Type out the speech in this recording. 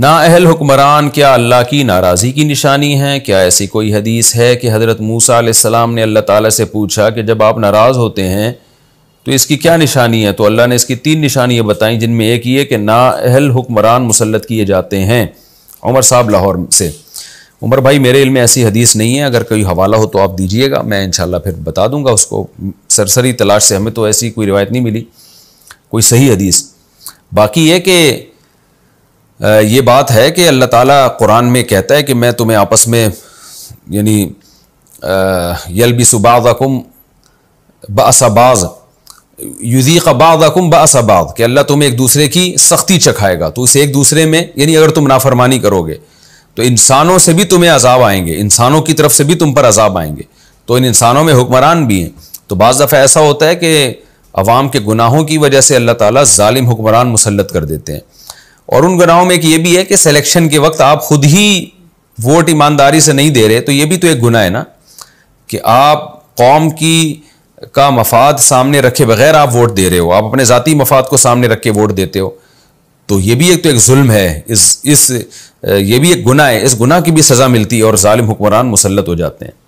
नाअहल हुक्मरान क्या अल्लाह की नाराज़ी की निशानी है? क्या ऐसी कोई हदीस है कि हज़रत मूसा अलैहिस्सलाम ने अल्लाह ताला से पूछा कि जब आप नाराज़ होते हैं तो इसकी क्या निशानी है? तो अल्लाह ने इसकी 3 निशानियाँ बताईं, जिनमें एक ये कि नाअहल हुक्मरान मुसल्लत किए जाते हैं। उमर साहब लाहौर से। उमर भाई, मेरे इल्म में ऐसी हदीस नहीं है, अगर कोई हवाला हो तो आप दीजिएगा, मैं इंशाल्लाह फिर बता दूंगा उसको। सरसरी तलाश से हमें तो ऐसी कोई रिवायत नहीं मिली, कोई सही हदीस। बाकी ये कि ये बात है कि अल्लाह ताला कुरान में कहता है कि मैं तुम्हें आपस में, यानी यलबिसु बाज़कुम बअस बाज़, युज़ीक़ु बाज़कुम बअस बाज़, कि अल्लाह तुम्हें एक दूसरे की सख्ती चखाएगा। तो उस एक दूसरे में, यानी अगर तुम नाफरमानी करोगे तो इंसानों से भी तुम्हें अजाब आएंगे, इंसानों की तरफ से भी तुम पर अजाब आएंगे। तो इन इंसानों में हुक्मरान भी हैं। तो बाज़ दफ़ा ऐसा होता है कि अवाम के गुनाहों की वजह से अल्लाह ताला ज़ालिम हुक्मरान मुसल्लत कर देते हैं। और उन गुनाहों में एक ये भी है कि सिलेक्शन के वक्त आप खुद ही वोट ईमानदारी से नहीं दे रहे, तो ये भी तो एक गुनाह है ना, कि आप कौम का मफाद सामने रखे बगैर आप वोट दे रहे हो, आप अपने ज़ाती मफाद को सामने रख के वोट देते हो। तो ये भी एक जुल्म है, ये भी एक गुनाह है, इस गुनाह की भी सज़ा मिलती है और ज़ालिम हुक्मरान मुसल्लत हो जाते हैं।